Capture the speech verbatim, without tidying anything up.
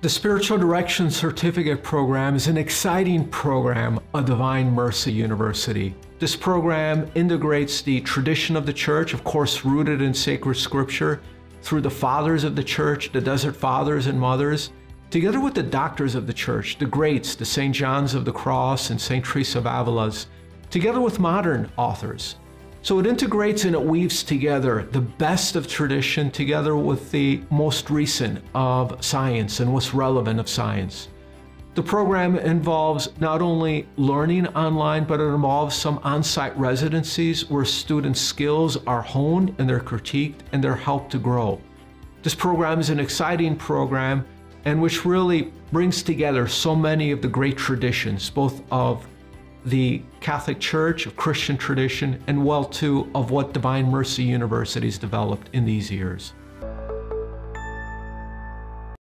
The Spiritual Direction Certificate program is an exciting program at Divine Mercy University. This program integrates the tradition of the Church, of course rooted in sacred scripture, through the Fathers of the Church, the Desert Fathers and Mothers, together with the Doctors of the Church, the Greats, the Saint Johns of the Cross and Saint Teresa of Avila, together with modern authors. So it integrates and it weaves together the best of tradition together with the most recent of science and what's relevant of science. The program involves not only learning online, but it involves some on-site residencies where students' skills are honed and they're critiqued and they're helped to grow. This program is an exciting program and which really brings together so many of the great traditions, both of the Catholic Church, of Christian tradition, and well too of what Divine Mercy University has developed in these years.